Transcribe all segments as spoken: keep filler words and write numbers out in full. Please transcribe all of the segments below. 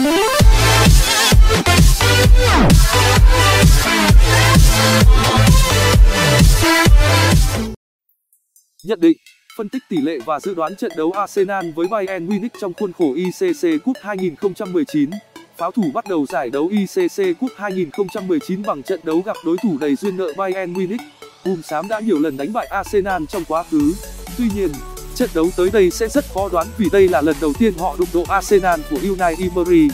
Nhận định, phân tích tỷ lệ và dự đoán trận đấu Arsenal với Bayern Munich trong khuôn khổ I C C Cup hai nghìn không trăm mười chín. Pháo thủ bắt đầu giải đấu I C C Cup hai nghìn không trăm mười chín bằng trận đấu gặp đối thủ đầy duyên nợ Bayern Munich. Hùm xám đã nhiều lần đánh bại Arsenal trong quá khứ. Tuy nhiên, trận đấu tới đây sẽ rất khó đoán vì đây là lần đầu tiên họ đụng độ Arsenal của Unai Emery.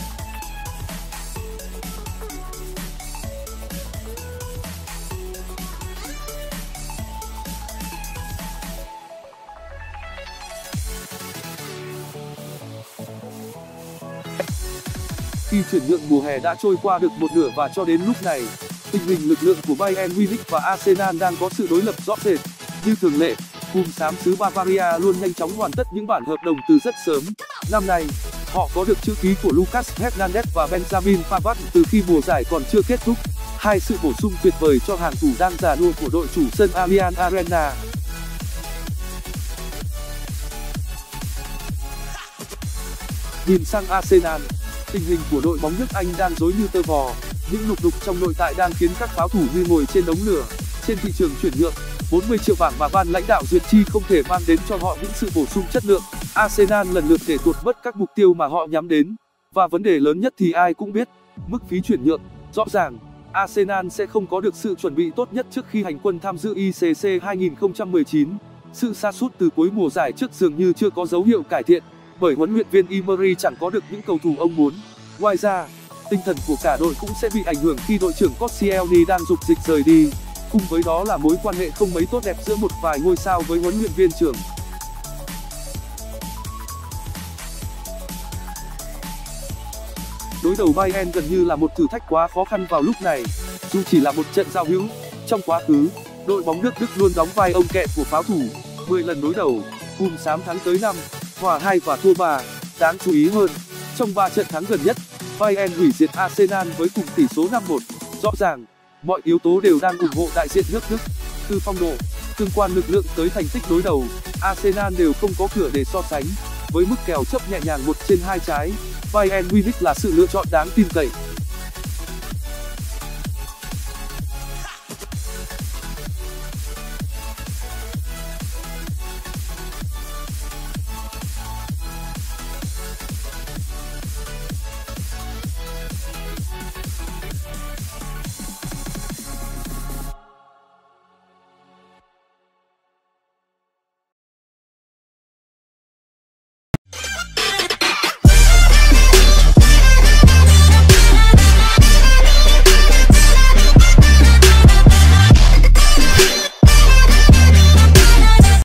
Khi chuyển nhượng mùa hè đã trôi qua được một nửa và cho đến lúc này, tình hình lực lượng của Bayern Munich và Arsenal đang có sự đối lập rõ rệt. Như thường lệ, hùm xám xứ Bavaria luôn nhanh chóng hoàn tất những bản hợp đồng từ rất sớm. Năm nay, họ có được chữ ký của Lucas Hernandez và Benjamin Pavard từ khi mùa giải còn chưa kết thúc. Hai sự bổ sung tuyệt vời cho hàng thủ đang già nua của đội chủ sân Allianz Arena. Nhìn sang Arsenal, tình hình của đội bóng nước Anh đang rối như tơ vò. Những lục đục trong nội tại đang khiến các pháo thủ như ngồi trên đống lửa. Trên thị trường chuyển nhượng, bốn mươi triệu bảng mà ban lãnh đạo duyệt chi không thể mang đến cho họ những sự bổ sung chất lượng. Arsenal lần lượt để tuột mất các mục tiêu mà họ nhắm đến. Và vấn đề lớn nhất thì ai cũng biết, mức phí chuyển nhượng. Rõ ràng, Arsenal sẽ không có được sự chuẩn bị tốt nhất trước khi hành quân tham dự I C C hai nghìn không trăm mười chín. Sự sa sút từ cuối mùa giải trước dường như chưa có dấu hiệu cải thiện, bởi huấn luyện viên Emery chẳng có được những cầu thủ ông muốn. Ngoài ra, tinh thần của cả đội cũng sẽ bị ảnh hưởng khi đội trưởng Koscielny đang dục dịch rời đi. Cùng với đó là mối quan hệ không mấy tốt đẹp giữa một vài ngôi sao với huấn luyện viên trưởng. Đối đầu Bayern gần như là một thử thách quá khó khăn vào lúc này, dù chỉ là một trận giao hữu. Trong quá khứ, đội bóng nước Đức luôn đóng vai ông kẹ của pháo thủ. mười lần đối đầu, hùm xám thắng tới năm, hòa hai và thua ba. Đáng chú ý hơn, trong ba trận thắng gần nhất, Bayern hủy diệt Arsenal với cùng tỷ số năm một. Rõ ràng, mọi yếu tố đều đang ủng hộ đại diện nước Đức. Từ phong độ, tương quan lực lượng tới thành tích đối đầu, Arsenal đều không có cửa để so sánh. Với mức kèo chấp nhẹ nhàng một trên hai trái, Bayern Munich là sự lựa chọn đáng tin cậy.